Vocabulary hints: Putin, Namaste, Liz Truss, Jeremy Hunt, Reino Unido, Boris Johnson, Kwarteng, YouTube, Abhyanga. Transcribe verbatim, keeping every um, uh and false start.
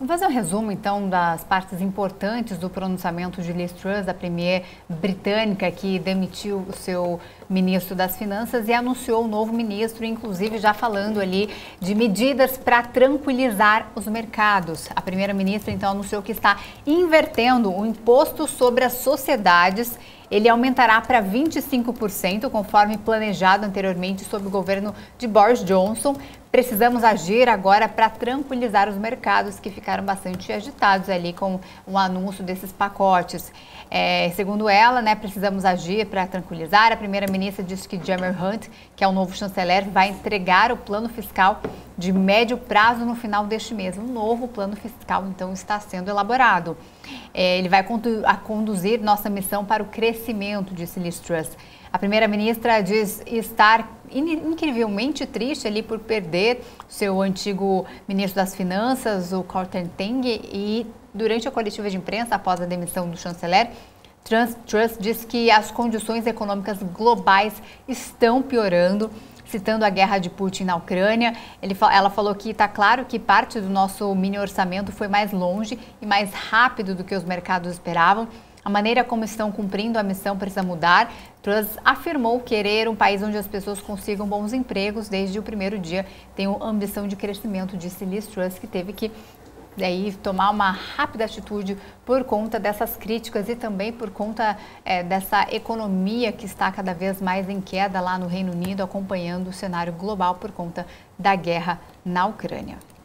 Vamos fazer um resumo, então, das partes importantes do pronunciamento de Liz Truss, da premier britânica, que demitiu o seu ministro das Finanças e anunciou o novo ministro, inclusive já falando ali de medidas para tranquilizar os mercados. A primeira-ministra, então, anunciou que está invertendo o imposto sobre as sociedades. Ele aumentará para vinte e cinco por cento, conforme planejado anteriormente sob o governo de Boris Johnson. Precisamos agir agora para tranquilizar os mercados, que ficaram bastante agitados ali com o anúncio desses pacotes. É, segundo ela, né, precisamos agir para tranquilizar. A primeira-ministra disse que Jeremy Hunt, que é o novo chanceler, vai entregar o plano fiscal de médio prazo no final deste mês. Um novo plano fiscal, então, está sendo elaborado. É, ele vai condu- a conduzir nossa missão para o crescimento, disse Liz Truss. A primeira-ministra diz estar incrivelmente triste ali por perder seu antigo ministro das Finanças, o Kwarteng, e durante a coletiva de imprensa, após a demissão do chanceler, Truss diz que as condições econômicas globais estão piorando, citando a guerra de Putin na Ucrânia. Ele, ela falou que está claro que parte do nosso mini orçamento foi mais longe e mais rápido do que os mercados esperavam. A maneira como estão cumprindo a missão precisa mudar. Truss afirmou querer um país onde as pessoas consigam bons empregos desde o primeiro dia. Tenho ambição de crescimento, disse Liz Truss, que teve que daí tomar uma rápida atitude por conta dessas críticas e também por conta é, dessa economia que está cada vez mais em queda lá no Reino Unido, acompanhando o cenário global por conta da guerra na Ucrânia.